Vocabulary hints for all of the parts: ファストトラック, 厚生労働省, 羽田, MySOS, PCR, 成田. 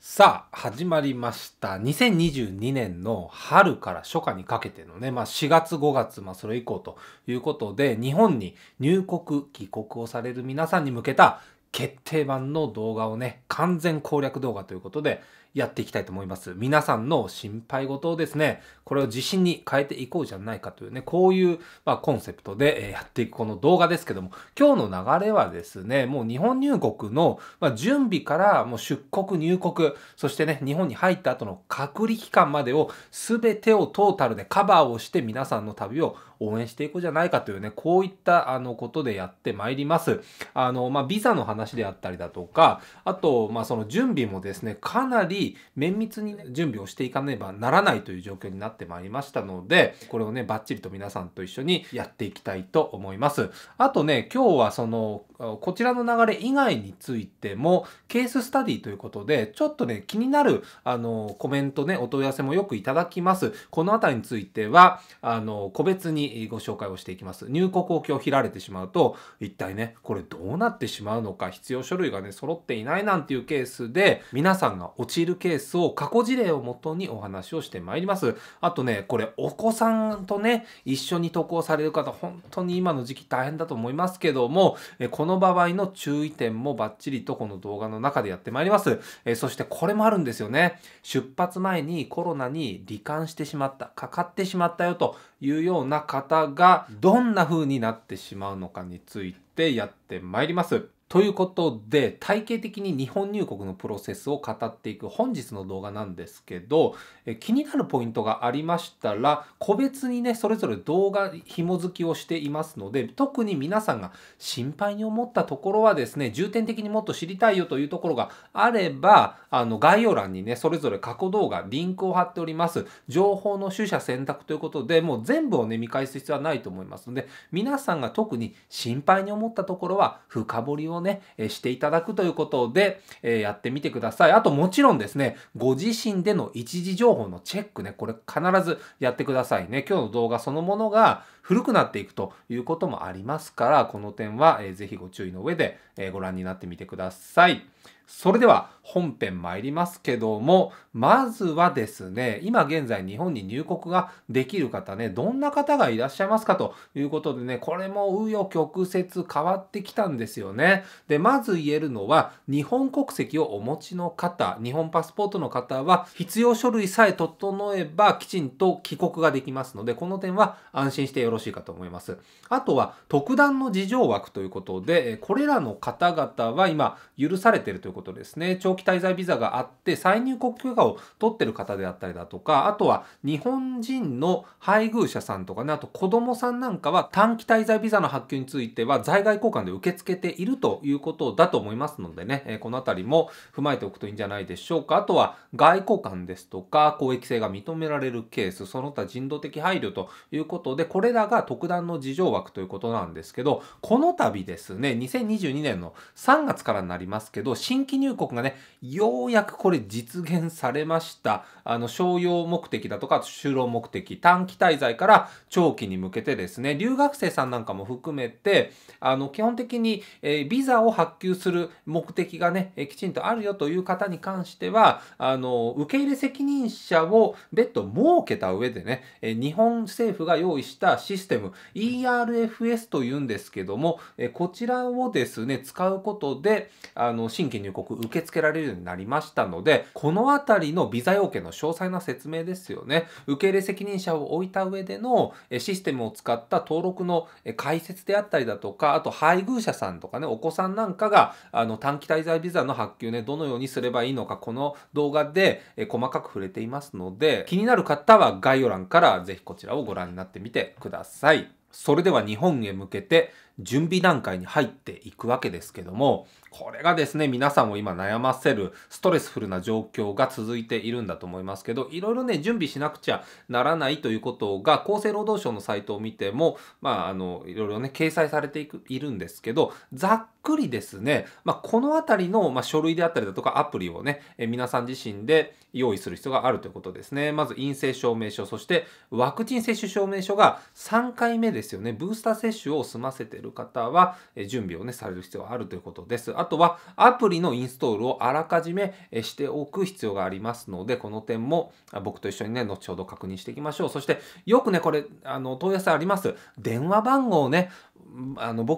さあ始まりました2022年の春から初夏にかけてのね、4月5月、それ以降ということで、日本に入国帰国をされる皆さんに向けた決定版の動画をね、完全攻略動画ということでやっていきたいと思います。皆さんの心配事をですね、これを自信に変えていこうじゃないかというね、こういうコンセプトでやっていくこの動画ですけども、今日の流れはですね、もう日本入国の準備から、もう出国入国、そしてね、日本に入った後の隔離期間までを全てをトータルでカバーをして、皆さんの旅を応援していこうじゃないかというね、こういったことでやってまいります。ビザの話であったりだとか、あとその準備もですね、かなり綿密に、ね、準備をしていかねばならないという状況になってまいりましたので、これをねバッチリと皆さんと一緒にやっていきたいと思います。あとね、今日はそのこちらの流れ以外についてもケーススタディということで、ちょっとね気になるコメントね、お問い合わせもよくいただきます。この辺りについては個別にご紹介をしていきます。入国を拒否られてしまうと、一体ねこれどうなってしまうのか、必要書類がね揃っていないなんていうケースで皆さんが陥るケースを過去事例をもとにお話をしてまいります。あとね、これお子さんとね一緒に渡航される方、本当に今の時期大変だと思いますけども、この場合の注意点もバッチリとこの動画の中でやってまいります。そしてこれもあるんですよね。出発前にコロナに罹患してしまった、かかってしまったよというような方がどんな風になってしまうのかについてやってまいります。ということで、体系的に日本入国のプロセスを語っていく本日の動画なんですけど、気になるポイントがありましたら、個別にねそれぞれ動画紐づきをしていますので、特に皆さんが心配に思ったところはですね、重点的にもっと知りたいよというところがあれば、概要欄にねそれぞれ過去動画リンクを貼っております。情報の取捨選択ということで、もう全部をね見返す必要はないと思いますので、皆さんが特に心配に思ったところは深掘りをね、していただくということで、やってみてください。あともちろんですね、ご自身での一時情報のチェックね、これ必ずやってくださいね。今日の動画そのものが古くなっていくということもありますから、この点はぜひご注意の上でご覧になってみてください。それでは本編参りますけども、まずはですね、今現在日本に入国ができる方ね、どんな方がいらっしゃいますかということでね、これも紆余曲折変わってきたんですよね。で、まず言えるのは、日本国籍をお持ちの方、日本パスポートの方は必要書類さえ整えばきちんと帰国ができますので、この点は安心してよろしいかと思います。あとは特段の事情枠ということで、これらの方々は今許されているということですね。長期滞在ビザがあって再入国許可を取ってる方であったりだとか、あとは日本人の配偶者さんとかね、あと子供さんなんかは短期滞在ビザの発給については在外交換で受け付けているということだと思いますのでね、この辺りも踏まえておくといいんじゃないでしょうか。あとは外交官ですとか公益性が認められるケース、その他人道的配慮ということで、これらが特段の事情枠ということなんですけど、この度ですね、2022年の3月からになりますけど、新規入国がねようやくこれ実現されました。商用目的だとか就労目的、短期滞在から長期に向けてですね、留学生さんなんかも含めて基本的にビザを発給する目的がねきちんとあるよという方に関しては、受け入れ責任者を別途設けた上でね、日本政府が用意したシステム ERFS というんですけども、こちらをですね使うことで新規入国受け付けられるようになりましたので、このあたりのビザ要件の詳細な説明ですよね。受け入れ責任者を置いた上でのシステムを使った登録の解説であったりだとか、あと配偶者さんとかね、お子さんなんかが短期滞在ビザの発給ね、どのようにすればいいのか、この動画で細かく触れていますので、気になる方は概要欄からぜひこちらをご覧になってみてください。それでは日本へ向けて準備段階に入っていくわけですけども、これがですね皆さんを今悩ませるストレスフルな状況が続いているんだと思いますけど、いろいろね準備しなくちゃならないということが厚生労働省のサイトを見てもいろいろね掲載されているんですけど、ざっくりですね、この辺りの書類であったりだとかアプリをね皆さん自身で用意する必要があるということですね。まず陰性証明書、そしてワクチン接種証明書が3回目ですよね、ブースター接種を済ませているる方は準備をねされる必要があるということです。あとはアプリのインストールをあらかじめしておく必要がありますので、この点も僕と一緒にね後ほど確認していきましょう。そしてよくねこれ問い合わせあります。電話番号をね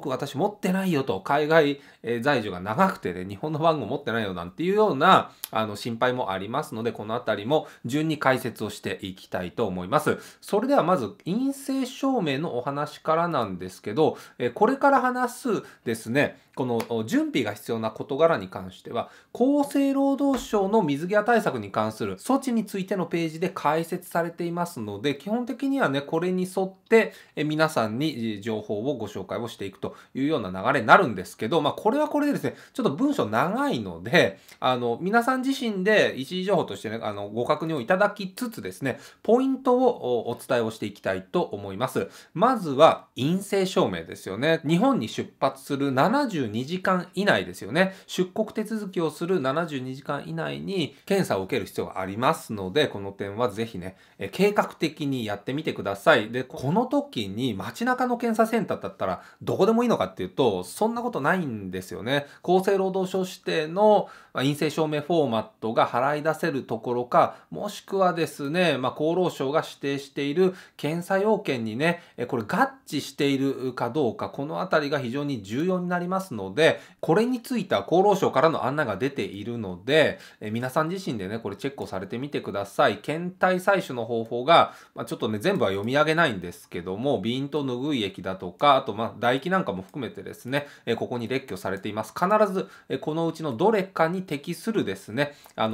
私持ってないよと、海外在住が長くてね日本の番号持ってないよなんていうような心配もありますので、このあたりも順に解説をしていきたいと思います。それではまず陰性証明のお話からなんですけど、これから話すですねこの準備が必要な事柄に関しては厚生労働省の水際対策に関する措置についてのページで解説されていますので、基本的にはねこれに沿って皆さんに情報をご紹介をしていくというような流れになるんですけど、これはこれでですねちょっと文章長いので皆さん自身で一時情報としてねご確認をいただきつつですねポイントをお伝えをしていきたいと思います。まずは陰性証明ですよね。日本に出発する72時間以内ですよね。出国手続きをする72時間以内に検査を受ける必要がありますので、この点はぜひね計画的にやってみてください。でこの時に街中の検査センターだったらどこでもいいのかっていうとそんなことないんですよね。厚生労働省指定の陰性証明フォーマットが払い出せるところか、もしくはですね、厚労省が指定している検査要件にねこれ合致しているかどうか、このあたりが非常に重要になりますので、これについては厚労省からの案内が出ているので皆さん自身でねこれチェックをされてみてください。検体採取の方法が、ちょっとね全部は読み上げないんですけども、鼻咽と拭い液だとか、あと唾液なんかも含めてですねここに列挙されています。必ずこのうちのどれかに適するですね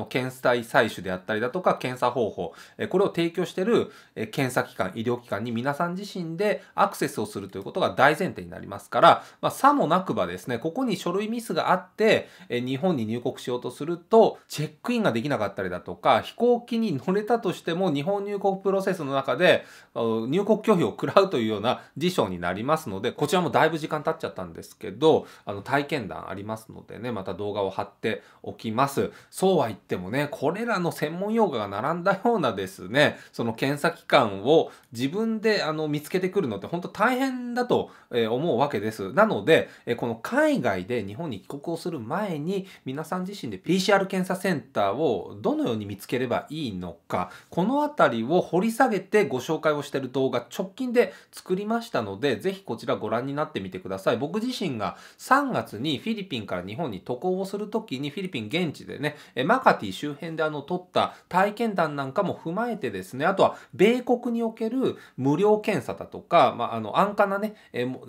検体採取であったりだとか検査方法、これを提供している検査機関医療機関に皆さん自身でアクセスをするということが大前提になりますから、さもなくばですねここに書類ミスがあって日本に入国しようとするとチェックインができなかったりだとか、飛行機に乗れたとしても日本入国プロセスの中で入国拒否を食らうというような事象になりますので、こちらもだいぶ時間経っちゃったんですけど体験談ありますのでねまた動画を貼っておきます。そうは言ってもねこれらの専門用語が並んだようなですねその検査機関を自分で見つけてくるのって本当大変だと思うわけです。なのでこの海外で日本に帰国をする前に皆さん自身で PCR 検査センターをどのように見つければいいのか、この辺りを掘り下げてご紹介をしている動画直近で作りましたので、ぜひこちらご覧になってみてください。僕自身が3月にフィリピンから日本に渡航をするときにフィリピン現地でねマカティ周辺で撮った体験談なんかも踏まえてですね、あとは米国における無料検査だとか、安価なね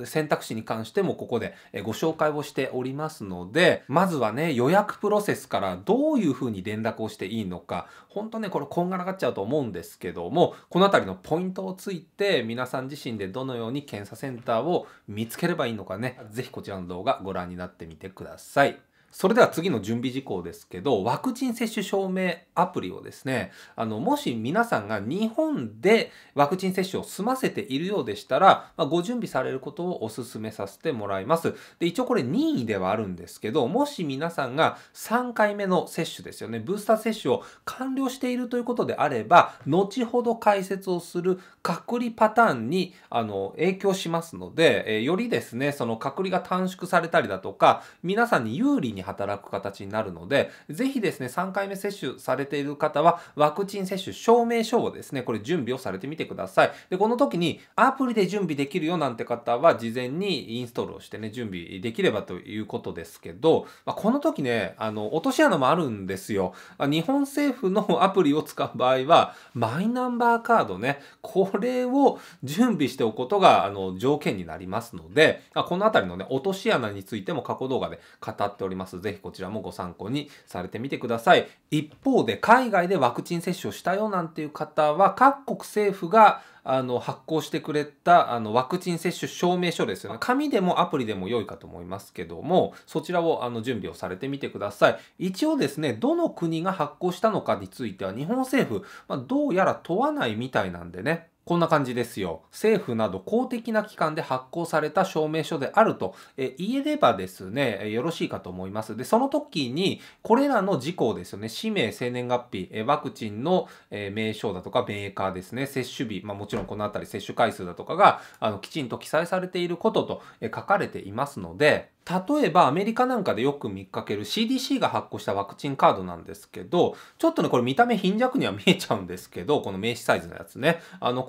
選択肢に関してもここでご紹介をしておりますので、まずはね予約プロセスからどういうふうに連絡をしていいのか、本当ねこれこんがらがっちゃうと思うんですけども、この辺りのポイントをついて皆さん自身でどのように検査センターを見つければいいのかね、ぜひこちらの動画ご覧になってみてください。それでは次の準備事項ですけど、ワクチン接種証明アプリをですねもし皆さんが日本でワクチン接種を済ませているようでしたら、ご準備されることをお勧めさせてもらいます。で一応これ任意ではあるんですけど、もし皆さんが3回目の接種ですよねブースター接種を完了しているということであれば、後ほど解説をする隔離パターンに影響しますので、よりですねその隔離が短縮されたりだとか皆さんに有利に働く形になるので、ぜひですね3回目接種されている方はワクチン接種証明書をですねこれ準備をされてみてください。でこの時にアプリで準備できるよなんて方は事前にインストールをしてね準備できればということですけど、この時ね落とし穴もあるんですよ。日本政府のアプリを使う場合はマイナンバーカードねこれを準備しておくことが条件になりますので、この辺りのね落とし穴についても過去動画で語っております。ぜひこちらもご参考にされてみてください。一方で海外でワクチン接種をしたよなんていう方は、各国政府が発行してくれたワクチン接種証明書ですよね。紙でもアプリでも良いかと思いますけども、そちらを準備をされてみてください。一応ですねどの国が発行したのかについては日本政府、どうやら問わないみたいなんでねこんな感じですよ。政府など公的な機関で発行された証明書であると言えればですね、よろしいかと思います。で、その時に、これらの事項ですよね、氏名、生年月日、ワクチンの名称だとかメーカーですね、接種日、もちろんこのあたり接種回数だとかがきちんと記載されていることと書かれていますので、例えばアメリカなんかでよく見かける CDC が発行したワクチンカードなんですけど、ちょっとね、これ見た目貧弱には見えちゃうんですけど、この名刺サイズのやつね。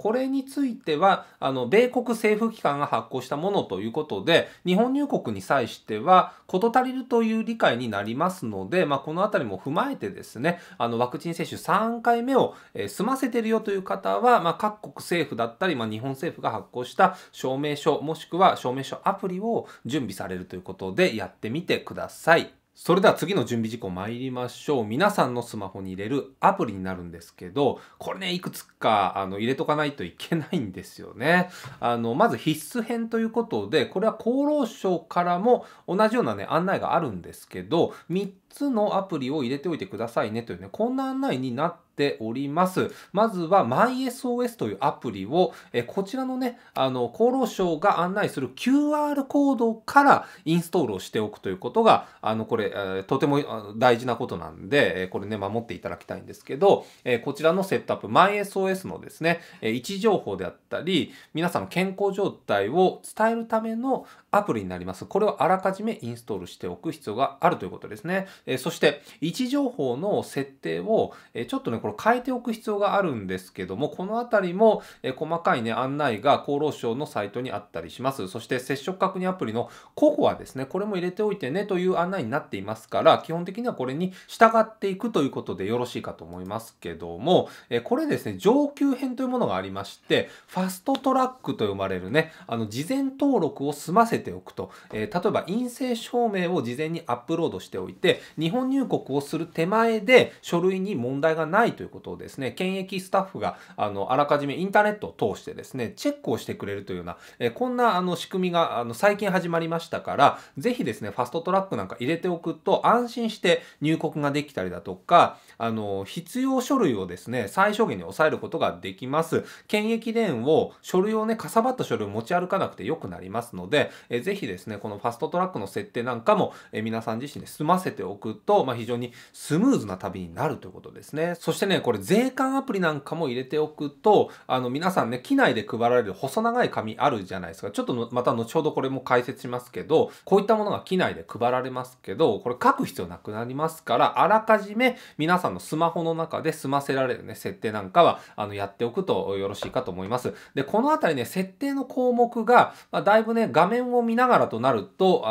これについては、米国政府機関が発行したものということで、日本入国に際しては、事足りるという理解になりますので、このあたりも踏まえてですね、ワクチン接種3回目を済ませてるよという方は、各国政府だったり、日本政府が発行した証明書、もしくは証明書アプリを準備されるということでやってみてください。それでは次の準備事項参りましょう。皆さんのスマホに入れるアプリになるんですけど、これね、いくつか入れとかないといけないんですよね。まず必須編ということで、これは厚労省からも同じようなね、案内があるんですけど、3つのアプリを入れておいてくださいねというね、こんな案内になっております。まずは MySOS というアプリを、こちらのね、厚労省が案内する QR コードからインストールをしておくということが、これ、とても大事なことなんで、これね、守っていただきたいんですけど、こちらのセットアップ、MySOS のですね、位置情報であったり、皆さんの健康状態を伝えるためのアプリになります。これをあらかじめインストールしておく必要があるということですね。そして、位置情報の設定を、ちょっとね、これ変えておく必要があるんですけども、このあたりも細かいね、案内が厚労省のサイトにあったりします。そして接触確認アプリのココアですね、これも入れておいてねという案内になっていますから、基本的にはこれに従っていくということでよろしいかと思いますけども、これですね、上級編というものがありまして、ファストトラックと呼ばれるね、事前登録を済ませておくと、例えば陰性証明を事前にアップロードしておいて、日本入国をする手前で書類に問題がないということをですね、検疫スタッフがあらかじめインターネットを通してですね、チェックをしてくれるというような、こんな仕組みが最近始まりましたから、ぜひですね、ファストトラックなんか入れておくと安心して入国ができたりだとか、必要書類をですね、最小限に抑えることができます。検疫レーンを書類をね、かさばった書類を持ち歩かなくてよくなりますので、ぜひですね、このファストトラックの設定なんかも皆さん自身で済ませておくと、非常にスムーズな旅になるということですね。そしてね、これ税関アプリなんかも入れておくと、皆さんね、機内で配られる細長い紙あるじゃないですか。ちょっとまた後ほどこれも解説しますけど、こういったものが機内で配られますけど、これ書く必要なくなりますから、あらかじめ皆さんのスマホの中で済ませられるね、設定なんかはやっておくとよろしいかと思います。で、このあたりね、設定の項目が、だいぶね、画面を見ながらとなると、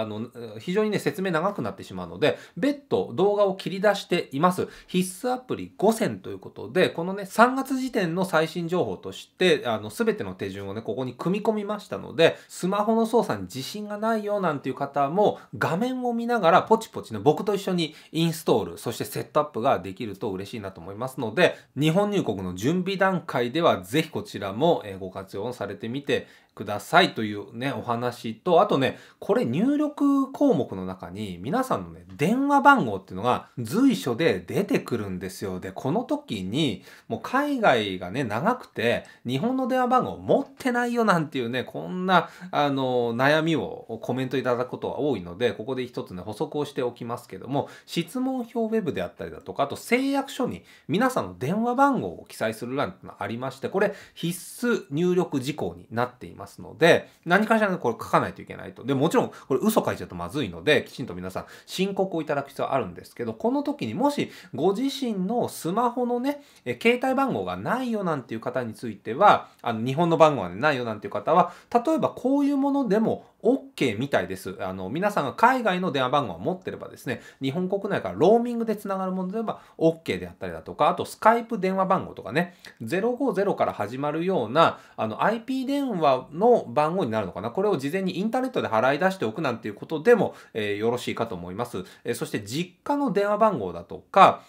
非常にね、説明長くなってしまうので、別途動画を切り出しています。必須アプリ5選ということで、このね、3月時点の最新情報として、全ての手順をね、ここに組み込みましたので、スマホの操作に自信がないよなんていう方も、画面を見ながらポチポチね、僕と一緒にインストール、そしてセットアップができると嬉しいなと思いますので、日本入国の準備段階では、ぜひこちらもご活用されてみてくださいというね、お話と、あとね、これ入力項目の中に皆さんのね、電話番号っていうのが随所で出てくるんですよ。で、この時に、もう海外がね、長くて、日本の電話番号持ってないよなんていうね、こんな、悩みをコメントいただくことが多いので、ここで一つね、補足をしておきますけども、質問票ウェブであったりだとか、あと誓約書に皆さんの電話番号を記載する欄っていうのがありまして、これ必須入力事項になっています。ので、何かしらこれ書かないといけないと。で、もちろんこれ嘘書いちゃうとまずいので、きちんと皆さん申告をいただく必要あるんですけど、この時にもしご自身のスマホのね、携帯番号がないよなんていう方については、日本の番号がないよなんていう方は、例えばこういうものでもOK みたいです。皆さんが海外の電話番号を持ってればですね、日本国内からローミングでつながるものであれば OK であったりだとか、あとスカイプ電話番号とかね、050から始まるような、IP 電話の番号になるのかな。これを事前にインターネットで払い出しておくなんていうことでも、よろしいかと思います。そして実家の電話番号だとか、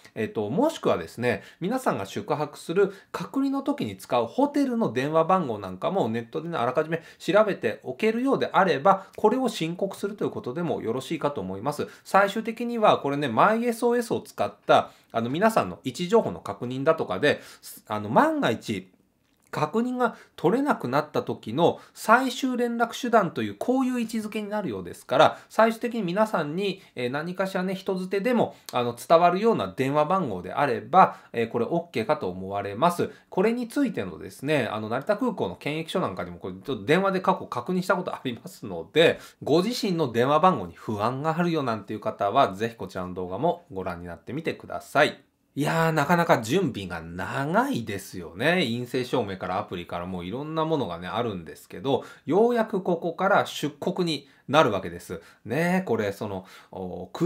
もしくはですね、皆さんが宿泊する隔離の時に使うホテルの電話番号なんかもネットでね、あらかじめ調べておけるようであれば、これを申告するということでもよろしいかと思います。最終的にはこれね、MySOS を使った皆さんの位置情報の確認だとかで、万が一、確認が取れなくなった時の最終連絡手段という、こういう位置づけになるようですから、最終的に皆さんに何かしらね、人づてでも伝わるような電話番号であれば、これ OK かと思われます。これについてのですね、成田空港の検疫所なんかにも、これちょっと電話で過去確認したことありますので、ご自身の電話番号に不安があるよなんていう方は、ぜひこちらの動画もご覧になってみてください。いやー、なかなか準備が長いですよね。陰性証明からアプリからもういろんなものがね、あるんですけど、ようやくここから出国になるわけです。ねえ、これ、空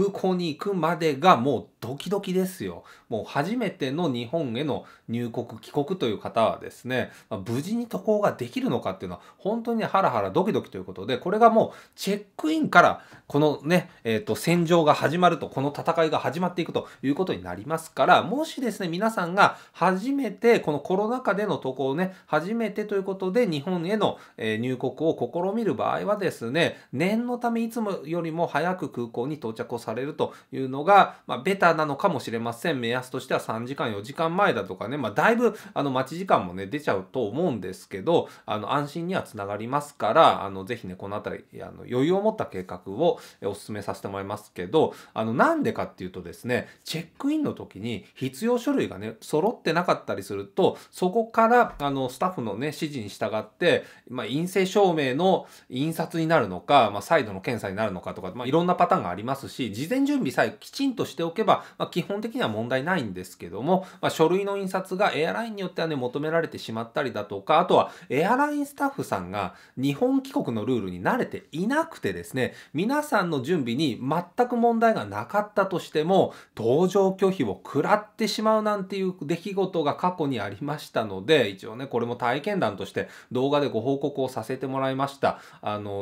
港に行くまでがもうドキドキですよ。もう初めての日本への入国、帰国という方はですね、無事に渡航ができるのかっていうのは、本当にハラハラドキドキということで、これがもうチェックインから、このね、戦場が始まると、この戦いが始まっていくということになりますから、もしですね、皆さんが初めて、このコロナ禍での渡航をね、初めてということで、日本への入国を試みる場合はですね、念のためいつもよりも早く空港に到着をされるというのが、ベタなのかもしれません。目安としては3時間、4時間前だとかね、だいぶ待ち時間もね、出ちゃうと思うんですけど、安心にはつながりますから、ぜひね、このあたり、余裕を持った計画をお勧めさせてもらいますけど、なんでかっていうとですね、チェックインの時に必要書類がね、揃ってなかったりすると、そこから、スタッフのね、指示に従って、陰性証明の印刷になるのか、再度の検査になるのかとか、いろんなパターンがありますし、事前準備さえきちんとしておけば、基本的には問題ないんですけども、書類の印刷がエアラインによってはね、求められてしまったりだとか、あとはエアラインスタッフさんが日本帰国のルールに慣れていなくてですね、皆さんの準備に全く問題がなかったとしても、搭乗拒否を食らってしまうなんていう出来事が過去にありましたので、一応ね、これも体験談として動画でご報告をさせてもらいました。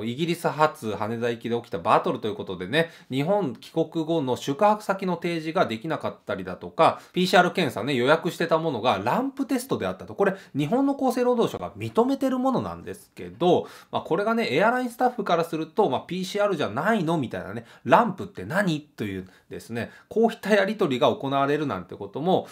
イギリス発羽田行きで起きたバトルということでね、日本帰国後の宿泊先の提示ができなかったりだとか、PCR 検査ね、予約してたものがランプテストであったと。これ、日本の厚生労働省が認めてるものなんですけど、これがね、エアラインスタッフからすると、PCR じゃないのみたいなね、ランプって何というですね、こういったやり取りが行われるなんてことも、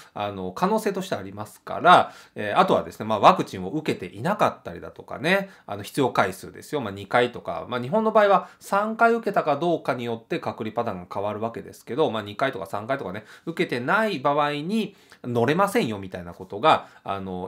可能性としてありますから、あとはですね、ワクチンを受けていなかったりだとかね、必要回数ですよ。2回とか、日本の場合は3回受けたかどうかによって隔離パターンが変わるわけですけど、2回とか3回とかね、受けてない場合に乗れませんよみたいなことが、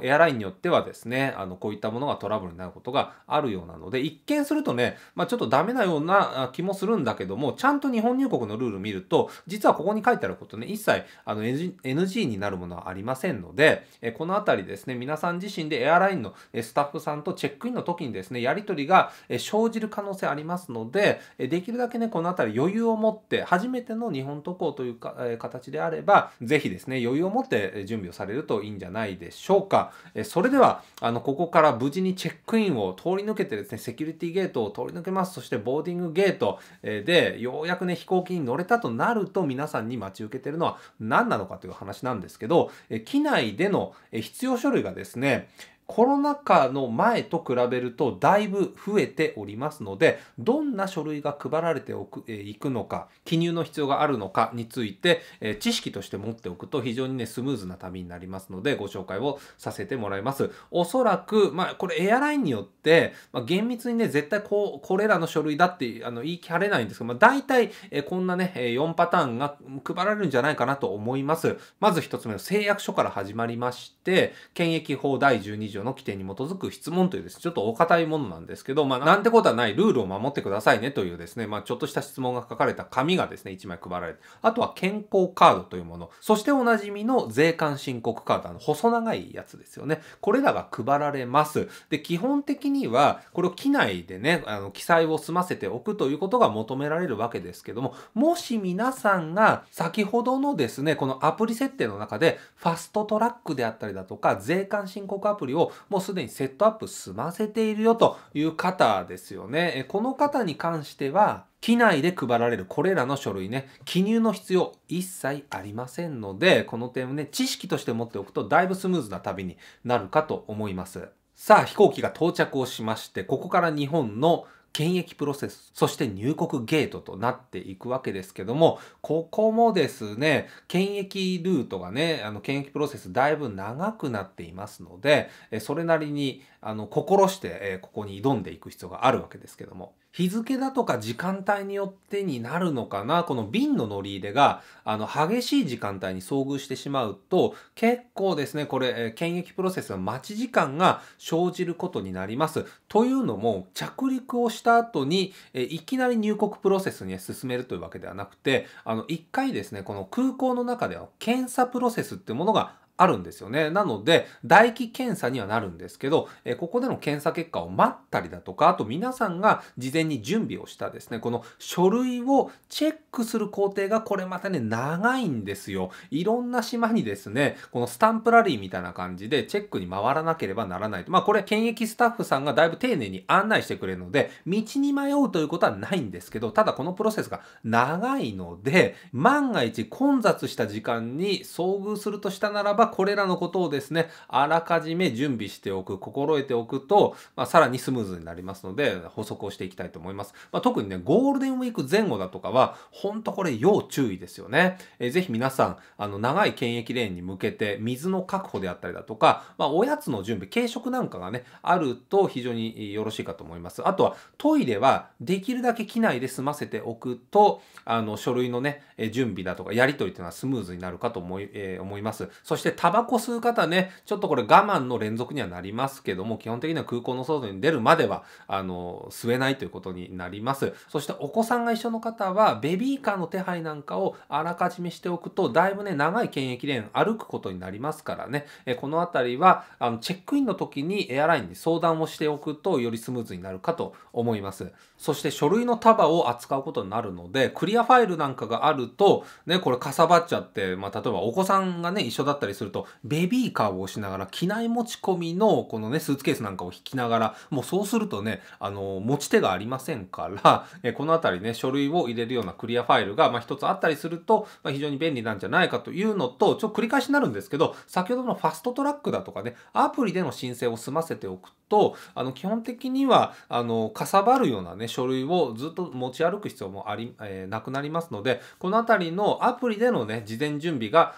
エアラインによってはですね、こういったものがトラブルになることがあるようなので、一見するとね、ちょっとダメなような気もするんだけども、ちゃんと日本入国のルールを見ると、実はここに書いてあることね、一切NG になるものはありませんので、このあたりですね、皆さん自身でエアラインのスタッフさんとチェックインの時にですね、やり取りが生じる可能性ありますので、できるだけね、このあたり余裕を持って、初めての日本渡航というか、形であれば、ぜひですね、余裕を持って準備をされるといいんじゃないでしょうか。それでは、ここから無事にチェックインを通り抜けてですね、セキュリティゲートを通り抜けます。そして、ボーディングゲートで、ようやくね、飛行機に乗れたとなると、皆さんに待ち受けてるのは何なのかという話なんですけど、機内での必要書類がですね、コロナ禍の前と比べるとだいぶ増えておりますので、どんな書類が配られていくのか、記入の必要があるのかについて、知識として持っておくと非常にね、スムーズな旅になりますので、ご紹介をさせてもらいます。おそらく、これエアラインによって、厳密にね、絶対これらの書類だって言い切れないんですけど、大体、こんなね、4パターンが配られるんじゃないかなと思います。まず1つ目の誓約書から始まりまして、検疫法第12条の規定に基づく質問というですね、ちょっとお堅いものなんですけど、なんてことはないルールを守ってくださいねというですね、ちょっとした質問が書かれた紙がですね、1枚配られて、あとは健康カードというもの、そしておなじみの税関申告カード、細長いやつですよね。これらが配られます。で、基本的には、これを機内でね、記載を済ませておくということが求められるわけですけども、もし皆さんが先ほどのですね、このアプリ設定の中で、ファストトラックであったりだとか、税関申告アプリをもうすでにセットアップ済ませているよという方ですよね。この方に関しては、機内で配られるこれらの書類ね、記入の必要一切ありませんので、この点をね、知識として持っておくとだいぶスムーズな旅になるかと思います。さあ、飛行機が到着をしまして、ここから日本の検疫プロセス、そして入国ゲートとなっていくわけですけども、ここもですね、検疫ルートがね、検疫プロセスだいぶ長くなっていますので、それなりに心してここに挑んでいく必要があるわけですけども、日付だとか時間帯によってになるのかな、この便の乗り入れが激しい時間帯に遭遇してしまうと、結構ですね、これ検疫プロセスの待ち時間が生じることになります。というのも、着陸をした後にいきなり入国プロセスに進めるというわけではなくて、一回ですね、この空港の中では検査プロセスっていうものがあるんですよね。なので唾液検査にはなるんですけど、ここでの検査結果を待ったりだとか、あと皆さんが事前に準備をしたですね、この書類をチェックする工程がこれまたね、長いんですよ。いろんな島にですね、このスタンプラリーみたいな感じでチェックに回らなければならないと。まあこれ検疫スタッフさんがだいぶ丁寧に案内してくれるので、道に迷うということはないんですけど、ただこのプロセスが長いので、万が一混雑した時間に遭遇するとしたならば、これらのことをですね、あらかじめ準備しておく、心得ておくと、さらにスムーズになりますので、補足をしていきたいと思います。特にね、ゴールデンウィーク前後だとかは、ほんとこれ要注意ですよね。ぜひ皆さん、長い検疫レーンに向けて、水の確保であったりだとか、おやつの準備、軽食なんかがね、あると非常によろしいかと思います。あとは、トイレはできるだけ機内で済ませておくと、書類のね、準備だとか、やり取りというのはスムーズになるかと思います。そしてタバコ吸う方ね、ちょっとこれ我慢の連続にはなりますけども、基本的には空港の外に出るまでは、吸えないということになります。そしてお子さんが一緒の方は、ベビーカーの手配なんかをあらかじめしておくと、だいぶね、長い検疫レーン歩くことになりますからね、このあたりは、チェックインの時にエアラインに相談をしておくと、よりスムーズになるかと思います。そして書類の束を扱うことになるので、クリアファイルなんかがあると、ね、これかさばっちゃって、例えばお子さんがね、一緒だったりすると、ベビーカーを押しながら、機内持ち込みのこのね、スーツケースなんかを引きながら、もうそうするとね、持ち手がありませんから、このあたりね、書類を入れるようなクリアファイルが、一つあったりすると、非常に便利なんじゃないかというのと、ちょっと繰り返しになるんですけど、先ほどのファストトラックだとかね、アプリでの申請を済ませておくと、基本的には、かさばるようなね、書類をずっと持ち歩く必要もなくなりますので、このあたりのアプリでのね、事前準備が、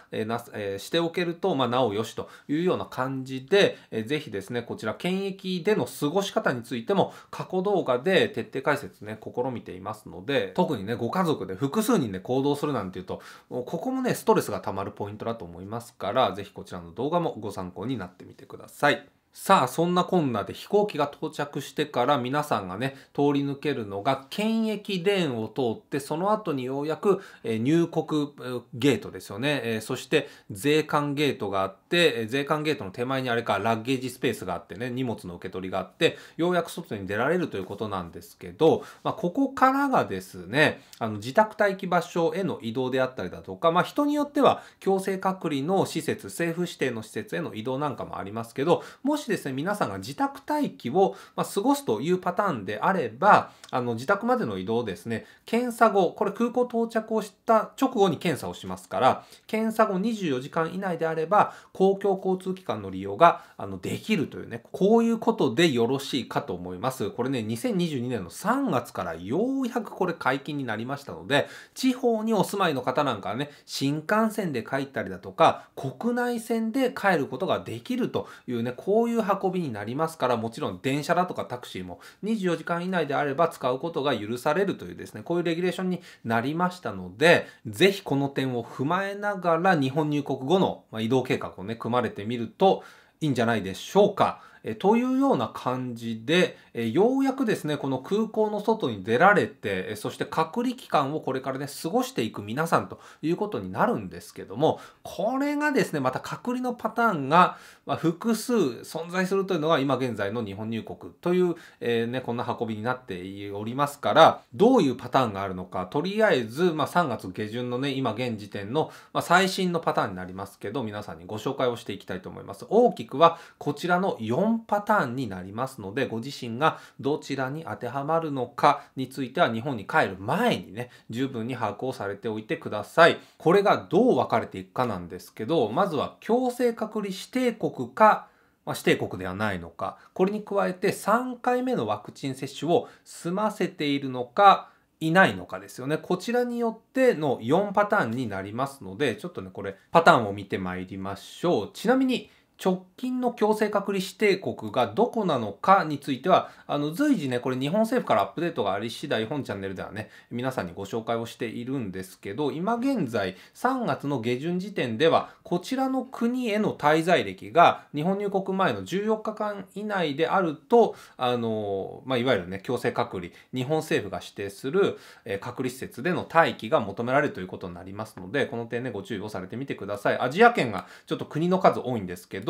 しておけると、なおよしというような感じで、ぜひですね、こちら検疫での過ごし方についても過去動画で徹底解説ね、試みていますので、特にね、ご家族で複数人で行動するなんていうと、ここもね、ストレスがたまるポイントだと思いますから、ぜひこちらの動画もご参考になってみてください。さあ、そんなこんなで飛行機が到着してから皆さんがね、通り抜けるのが検疫レーンを通って、その後にようやく入国ゲートですよね。そして税関ゲートがあって、税関ゲートの手前にあれかラッゲージスペースがあってね、荷物の受け取りがあって、ようやく外に出られるということなんですけど、ここからがですね、自宅待機場所への移動であったりだとか、人によっては強制隔離の施設、政府指定の施設への移動なんかもありますけど、もしですね、皆さんが自宅待機を過ごすというパターンであれば、自宅までの移動ですね、検査後、これ空港到着をした直後に検査をしますから、検査後24時間以内であれば、公共交通機関の利用ができるというね、こういうことでよろしいかと思います。これね、2022年の3月からようやくこれ解禁になりましたので、地方にお住まいの方なんかはね、新幹線で帰ったりだとか、国内線で帰ることができるというね、こういう運びになりますから、もちろん電車だとかタクシーも24時間以内であれば使うことが許されるというですね、こういうレギュレーションになりましたので、ぜひこの点を踏まえながら日本入国後の移動計画をね、組まれてみるといいんじゃないでしょうか。というような感じで、ようやくですね、この空港の外に出られて、そして隔離期間をこれからね、過ごしていく皆さんということになるんですけども、これがですね、また隔離のパターンが複数存在するというのが今現在の日本入国という、ね、こんな運びになっておりますから、どういうパターンがあるのか、とりあえず、3月下旬のね、今現時点の、最新のパターンになりますけど、皆さんにご紹介をしていきたいと思います。大きくはこちらの4パターンになりますので、ご自身がどちらに当てはまるのかについては日本に帰る前にね、十分に把握をされておいてください。これがどう分かれていくかなんですけど、まずは強制隔離指定国か指定国ではないのか、これに加えて3回目のワクチン接種を済ませているのかいないのかですよね。こちらによっての4パターンになりますので、ちょっとねこれパターンを見てまいりましょう。ちなみに直近の強制隔離指定国がどこなのかについては、随時ね、これ日本政府からアップデートがあり次第、本チャンネルではね、皆さんにご紹介をしているんですけど、今現在3月の下旬時点では、こちらの国への滞在歴が日本入国前の14日間以内であると、いわゆるね、強制隔離、日本政府が指定する隔離施設での待機が求められるということになりますので、この点ね、ご注意をされてみてください。アジア圏がちょっと国の数多いんですけど、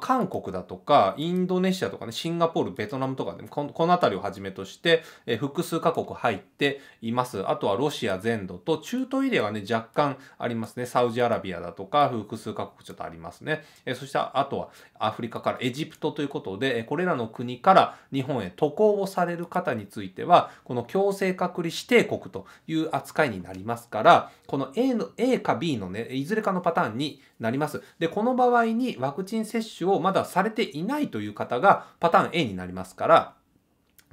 韓国だとかインドネシアとかね、シンガポール、ベトナムとかでもこの辺りをはじめとして複数カ国入っています。あとはロシア全土と中東エリアがね若干ありますね。サウジアラビアだとか複数カ国ちょっとありますね。そしてあとはアフリカからエジプトということで、これらの国から日本へ渡航をされる方についてはこの強制隔離指定国という扱いになりますから、この A か B のねいずれかのパターンになります。でこの場合にワクチン接種をまだされていないという方がパターン A になりますから、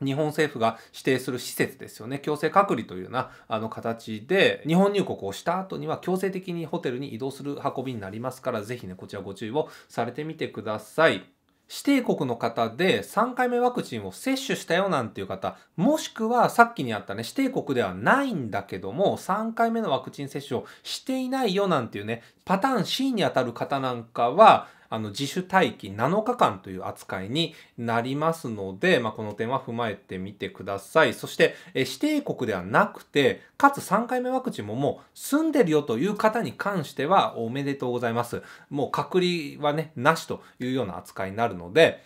日本政府が指定する施設ですよね、強制隔離というような形で日本入国をした後には強制的にホテルに移動する運びになりますから、ぜひねこちらご注意をされてみてください。指定国の方で3回目ワクチンを接種したよなんていう方、もしくはさっきにあったね、指定国ではないんだけども、3回目のワクチン接種をしていないよなんていうね、パターン C にあたる方なんかは、自主待機7日間という扱いになりますので、この点は踏まえてみてください。そして、指定国ではなくて、かつ3回目ワクチンももう済んでるよという方に関してはおめでとうございます。もう隔離はね、なしというような扱いになるので、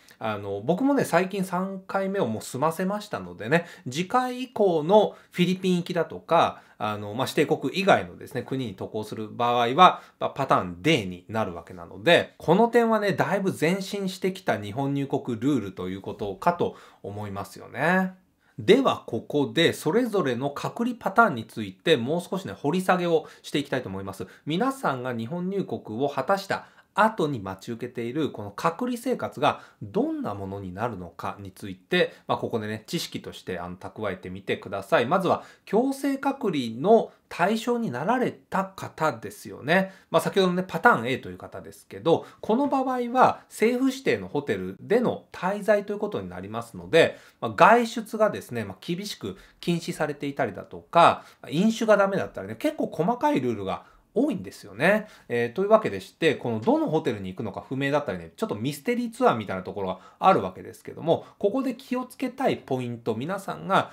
僕もね、最近3回目をもう済ませましたのでね、次回以降のフィリピン行きだとか、指定国以外のですね、国に渡航する場合は、パターン D になるわけなので、この点はね、だいぶ前進してきた日本入国ルールということかと思いますよね。ではここでそれぞれの隔離パターンについてもう少しね、掘り下げをしていきたいと思います。皆さんが日本入国を果たした後に待ち受けているこの隔離生活がどんなものになるのかについて、ここでね知識として蓄えてみてください。まずは強制隔離の対象になられた方ですよね。先ほどのねパターン A という方ですけど、この場合は政府指定のホテルでの滞在ということになりますので、外出がですね、厳しく禁止されていたりだとか、飲酒がダメだったりね、結構細かいルールが多いんですよね。というわけでして、このどのホテルに行くのか不明だったりね、ちょっとミステリーツアーみたいなところがあるわけですけども、ここで気をつけたいポイント、皆さんが、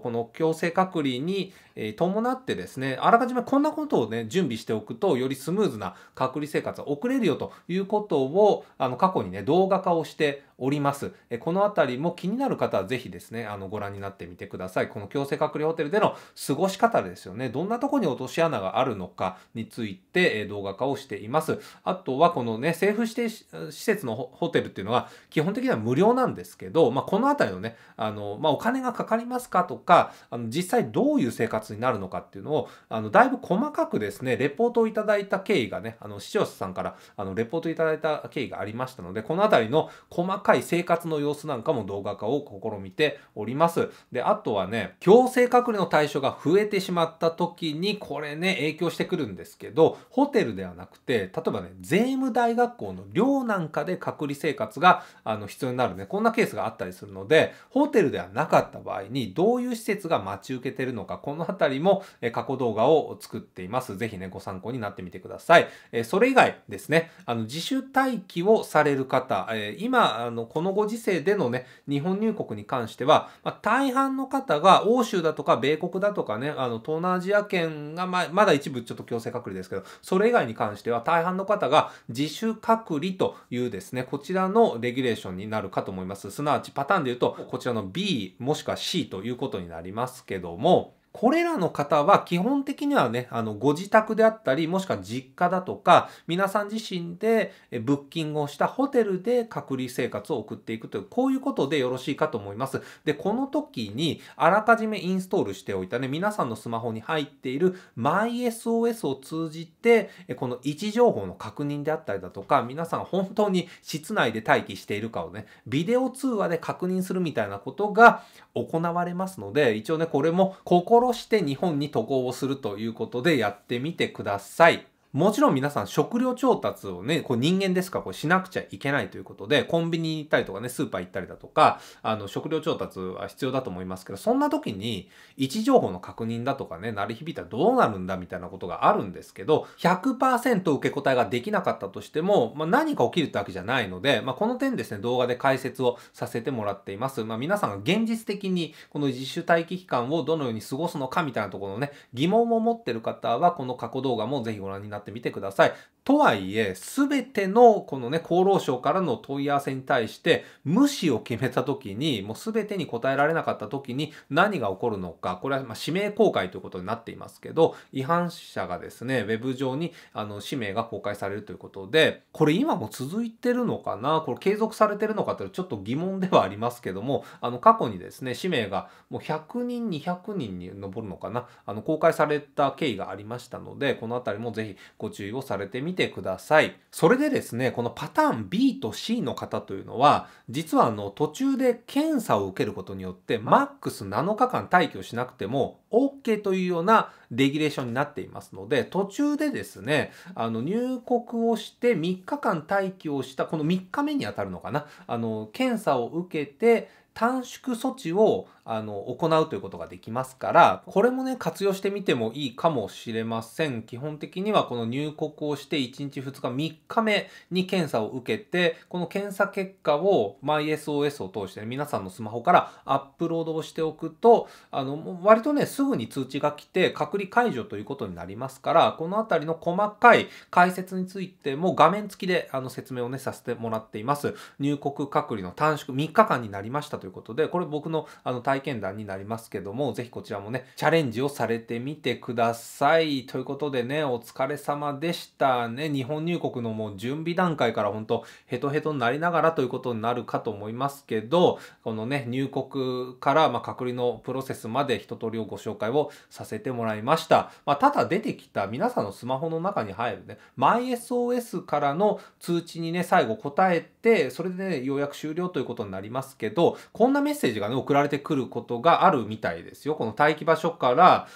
この強制隔離に伴ってですね、あらかじめこんなことをね、準備しておくと、よりスムーズな隔離生活は送れるよということを、過去にね、動画化をしております。このあたりも気になる方はぜひですね、ご覧になってみてください。この強制隔離ホテルでの過ごし方ですよね。どんなところに落とし穴があるのかについて動画化をしています。あとはこのね、政府指定施設のホテルっていうのは基本的には無料なんですけど、このあたりのね、お金がかかりますかとか、実際どういう生活になるのかっていうのを、だいぶ細かくですね、レポートをいただいた経緯がね、視聴者さんからレポートいただいた経緯がありましたので、このあたりの細かい生活の様子なんかも動画化を試みております。で、あとはね、強制隔離の対象が増えてしまった時に、これね、影響してくるんですけど、ホテルではなくて、例えばね、税務大学校の寮なんかで隔離生活が必要になるね、こんなケースがあったりするので、ホテルではなかった場合に、どういう施設が待ち受けてるのか、このあたりも過去動画を作っています。ぜひね、ご参考になってみてください。それ以外ですね、自主待機をされる方、今、このご時世でのね、日本入国に関しては、大半の方が欧州だとか米国だとかね、東南アジア圏がまだ一部ちょっと強制隔離ですけど、それ以外に関しては大半の方が自主隔離というですね、こちらのレギュレーションになるかと思います。すなわちパターンで言うと、こちらの B もしくは C ということになりますけども、これらの方は基本的にはね、ご自宅であったり、もしくは実家だとか、皆さん自身でブッキングをしたホテルで隔離生活を送っていくという、こういうことでよろしいかと思います。で、この時にあらかじめインストールしておいたね、皆さんのスマホに入っている MySOS を通じて、この位置情報の確認であったりだとか、皆さん本当に室内で待機しているかをね、ビデオ通話で確認するみたいなことが行われますので、一応ね、これも心して日本に渡航をするということでやってみてください。もちろん皆さん食料調達をね、こう人間ですからこうしなくちゃいけないということで、コンビニに行ったりとかね、スーパー行ったりだとか、食料調達は必要だと思いますけど、そんな時に位置情報の確認だとかね、鳴り響いたらどうなるんだみたいなことがあるんですけど、100% 受け答えができなかったとしても、何か起きるってわけじゃないので、この点ですね、動画で解説をさせてもらっています。皆さんが現実的にこの自主待機期間をどのように過ごすのかみたいなところのね、疑問を持ってる方は、この過去動画もぜひご覧になってみてください。とはいえ、すべてのこのね、厚労省からの問い合わせに対して、無視を決めたときに、もうすべてに答えられなかったときに何が起こるのか、これは氏名公開ということになっていますけど、違反者がですね、ウェブ上に氏名が公開されるということで、これ今も続いてるのかな、これ継続されてるのかというちょっと疑問ではありますけども、過去にですね、氏名がもう100人、200人に上るのかな、公開された経緯がありましたので、このあたりもぜひご注意をされてみてください。それでですね、このパターン B と C の方というのは、実は途中で検査を受けることによってマックス7日間待機をしなくても OK というようなレギュレーションになっていますので、途中でですね、入国をして3日間待機をした、この3日目にあたるのかな、検査を受けて短縮措置を行うということができますから、これもね、活用してみてもいいかもしれません。基本的にはこの入国をして1日2日3日目に検査を受けて、この検査結果を MySOS を通して、皆さんのスマホからアップロードをしておくと、割とね、すぐに通知が来て隔離解除ということになりますから、このあたりの細かい解説についても画面付きで説明をね、させてもらっています。入国隔離の短縮3日間になりましたということで、これ僕の体験談になりますけども、ぜひこちらもね、チャレンジをされてみてください。ということでね、お疲れ様でしたね。日本入国のもう準備段階から本当ヘトヘトになりながらということになるかと思いますけど、このね、入国から隔離のプロセスまで一通りをご紹介をさせてもらいました。ただ出てきた皆さんのスマホの中に入るね、MySOS からの通知にね、最後答えて、それでね、ようやく終了ということになりますけど、こんなメッセージがね、送られてくることがあるみたいですよ。この待機場所から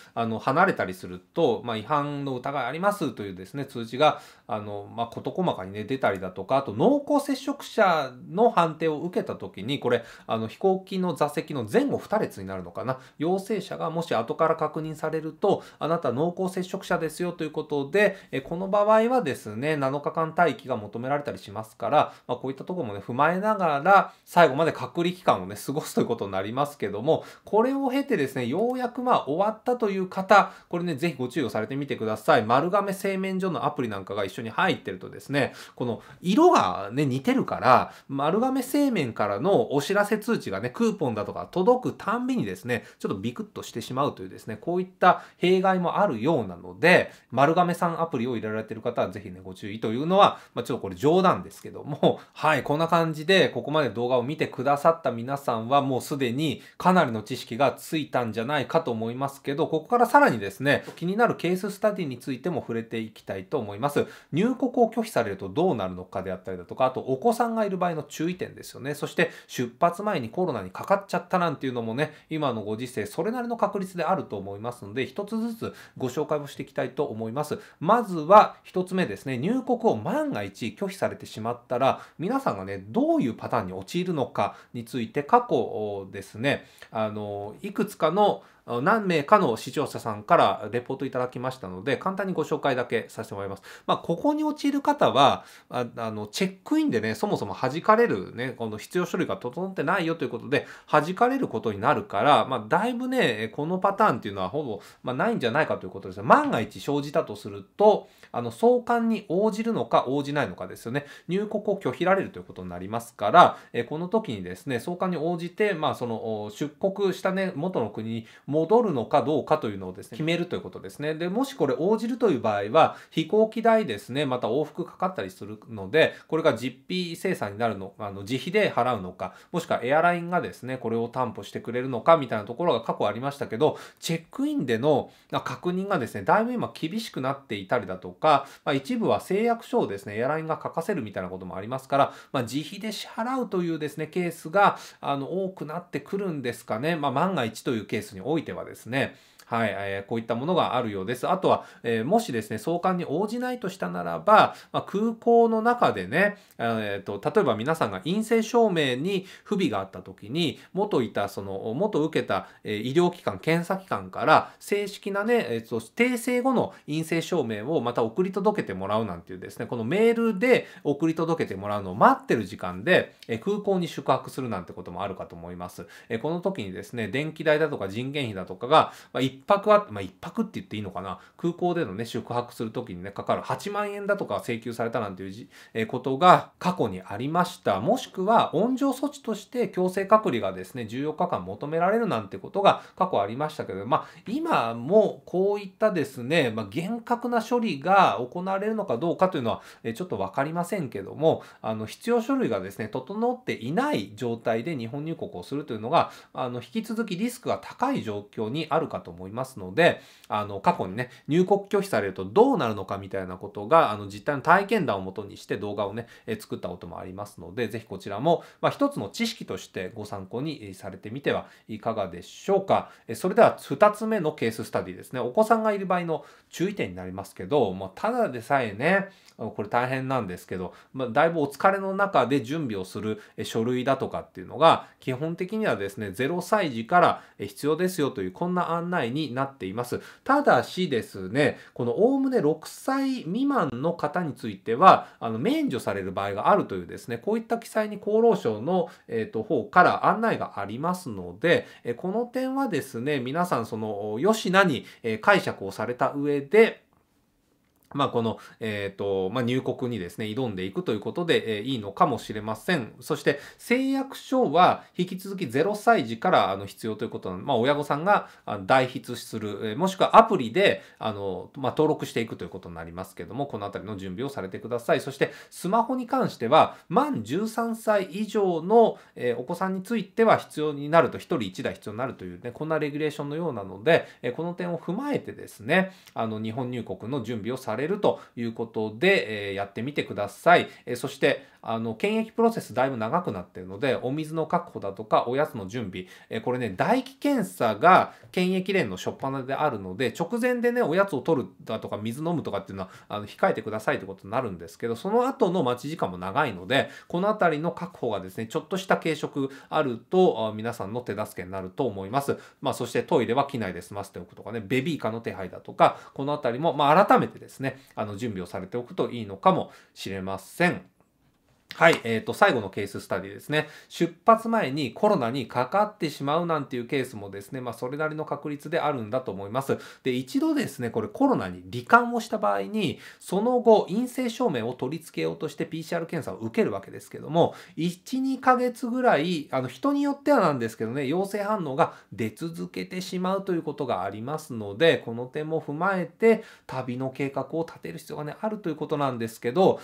離れたりすると、違反の疑いありますというですね、通知が事細かにね、出たりだとか、あと濃厚接触者の判定を受けた時に、これ飛行機の座席の前後2列になるのかな、陽性者がもし後から確認されると、あなた濃厚接触者ですよということで、この場合はですね、7日間待機が求められたりしますから、こういったところもね、踏まえながら最後まで隔離期間をね、過ごすということになりますけども、これを経てですね、ようやく終わったという方、これね、ぜひご注意をされてみてください。丸亀製麺所のアプリなんかが一緒に入ってるとですね、この色がね、似てるから、丸亀製麺からのお知らせ通知がね、クーポンだとか届くたんびにですね、ちょっとビクッとしてしまうというですね、こういった弊害もあるようなので、丸亀さんアプリを入れられてる方はぜひね、ご注意というのは、ちょっとこれ冗談ですけども、はい、こんな感じで、ここまで動画を見てくださった皆さんは、もうすでにかなりの知識がついたんじゃないかと思いますけど、ここからさらにですね、気になるケーススタディについても触れていきたいと思います。入国を拒否されるとどうなるのかであったりだとか、あとお子さんがいる場合の注意点ですよね。そして出発前にコロナにかかっちゃったなんていうのもね、今のご時世それなりの確率であると思いますので、一つずつご紹介をしていきたいと思います。まずは一つ目ですね、入国を万が一拒否されてしまったら、皆さんがね、どういうパターンに陥るのかについて、過去ですね、いくつかの何名かの視聴者さんからレポートいただきましたので、簡単にご紹介だけさせてもらいます。ここに陥る方は、チェックインでね、そもそも弾かれるね、この必要書類が整ってないよということで、弾かれることになるから、だいぶね、このパターンっていうのはほぼ、ないんじゃないかということです。万が一生じたとすると、送還に応じるのか応じないのかですよね。入国を拒否られるということになりますから、この時にですね、送還に応じて、その出国したね、元の国に戻るのかどうかというのをですね、決めるということですね。で、もしこれ応じるという場合は、飛行機代ですね、また往復かかったりするので、これが実費精算になるの、自費で払うのか、もしくはエアラインがですね、これを担保してくれるのかみたいなところが過去ありましたけど、チェックインでの確認がですね、だいぶ今厳しくなっていたりだとか、一部は誓約書をですね、エアラインが書かせるみたいなこともありますから、自費で支払うというですね、ケースが多くなってくるんですかね。万が一というケースにおいてはですね、はい、こういったものがあるようです。あとは、もしですね、送還に応じないとしたならば、空港の中でね、例えば皆さんが陰性証明に不備があったときに、元受けた医療機関、検査機関から、正式なね、訂正後の陰性証明をまた送り届けてもらうなんていうですね、このメールで送り届けてもらうのを待ってる時間で、空港に宿泊するなんてこともあるかと思います。この時にですね、電気代だとか人件費だとかが、一泊って言っていいのかな、空港でのね、宿泊するときにね、かかる8万円だとか請求されたなんていうことが過去にありました。もしくは、温情措置として強制隔離がですね、14日間求められるなんてことが過去ありましたけど、今もこういったですね、厳格な処理が行われるのかどうかというのは、ちょっとわかりませんけども、必要書類がですね、整っていない状態で日本入国をするというのが、引き続きリスクが高い状況にあるかと思いますので、過去にね、入国拒否されるとどうなるのかみたいなことが、実際の体験談をもとにして動画をね、作ったこともありますので、ぜひこちらも、一つの知識としてご参考にされてみてはいかがでしょうか。それでは2つ目のケーススタディですね。お子さんがいる場合の注意点になりますけど、ただでさえね、これ大変なんですけど、だいぶお疲れの中で準備をする書類だとかっていうのが、基本的にはですね、0歳児から必要ですよという、こんな案内になっています。ただしですね、このおおむね6歳未満の方については、免除される場合があるというですね、こういった記載に厚労省の、方から案内がありますので、この点はですね、皆さんそのよしなに解釈をされた上で、この、入国にですね、挑んでいくということで、いいのかもしれません。そして、誓約書は、引き続き0歳児から必要ということなので、親御さんが代筆する、もしくはアプリで、登録していくということになりますけども、このあたりの準備をされてください。そして、スマホに関しては、満13歳以上のお子さんについては必要になると、1人1台必要になるというね、こんなレギュレーションのようなので、この点を踏まえてですね、日本入国の準備をされてるということで、やってみてください。そして検疫プロセスだいぶ長くなっているので、お水の確保だとかおやつの準備、これね、唾液検査が検疫連の初っ端であるので、直前でね、おやつを取るだとか水飲むとかっていうのは控えてくださいということになるんですけど、その後の待ち時間も長いので、この辺りの確保がですね、ちょっとした軽食あると皆さんの手助けになると思います。そしてトイレは機内で済ませておくとかね、ベビーカーの手配だとか、この辺りも改めてですね、準備をされておくといいのかもしれません。はい、最後のケーススタディですね。出発前にコロナにかかってしまうなんていうケースもですね、それなりの確率であるんだと思います。で、一度ですね、これコロナに罹患をした場合に、その後、陰性証明を取り付けようとして PCR 検査を受けるわけですけども、1、2ヶ月ぐらい、人によってはなんですけどね、陽性反応が出続けてしまうということがありますので、この点も踏まえて、旅の計画を立てる必要がね、あるということなんですけど、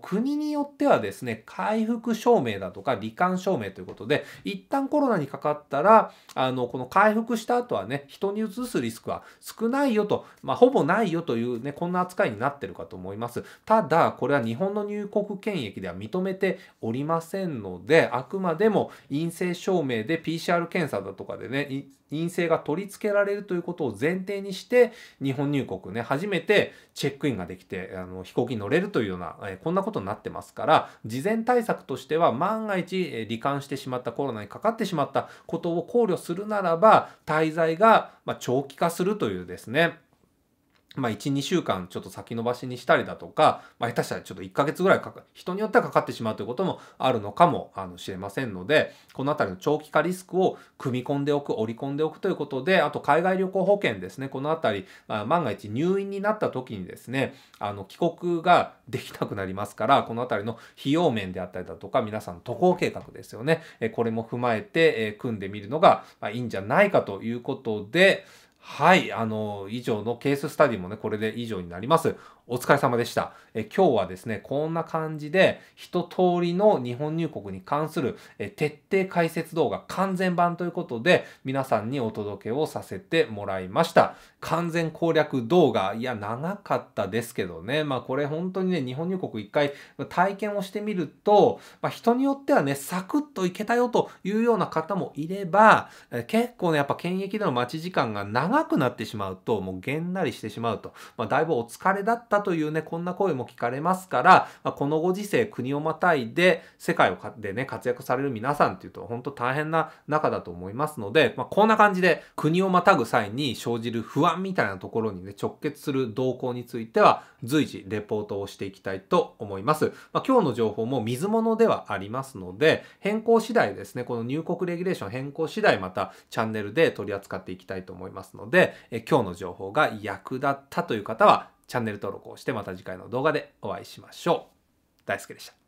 国によってはですね、回復証明だとか罹患証明ということで、一旦コロナにかかったら、この回復した後はね、人にうつすリスクは少ないよと、ほぼないよというね、こんな扱いになってるかと思います。ただ、これは日本の入国検疫では認めておりませんので、あくまでも陰性証明で PCR 検査だとかでね、陰性が取り付けられるということを前提にして、日本入国ね、初めてチェックインができて、飛行機に乗れるというような、こんなことになってますから、事前対策としては、万が一罹患してしまった、コロナにかかってしまったことを考慮するならば、滞在が長期化するというですね、1、2週間ちょっと先延ばしにしたりだとか、下手したらちょっと1ヶ月ぐらい人によってはかかってしまうということもあるのかもしれませんので、このあたりの長期化リスクを組み込んでおく、織り込んでおくということで、あと海外旅行保険ですね、このあたり、万が一入院になった時にですね、帰国ができなくなりますから、このあたりの費用面であったりだとか、皆さんの渡航計画ですよね、これも踏まえて組んでみるのがいいんじゃないかということで、はい、以上のケーススタディもね、これで以上になります。お疲れ様でした。今日はですね、こんな感じで一通りの日本入国に関する徹底解説動画完全版ということで、皆さんにお届けをさせてもらいました。完全攻略動画、いや、長かったですけどね、これ本当にね、日本入国一回体験をしてみると、人によってはね、サクッといけたよというような方もいれば、結構ね、やっぱ検疫での待ち時間が長くなってしまうと、もうげんなりしてしまうと、だいぶお疲れだったというね、こんな声も聞かれますから、このご時世、国をまたいで世界でね、活躍される皆さんっていうと、本当大変な中だと思いますので、こんな感じで、国をまたぐ際に生じる不安みたいなところにね、直結する動向については、随時レポートをしていきたいと思います。今日の情報も水物ではありますので、変更次第ですね、この入国レギュレーション変更次第、またチャンネルで取り扱っていきたいと思いますので、今日の情報が役立ったという方はチャンネル登録をして、また次回の動画でお会いしましょう。大輔でした。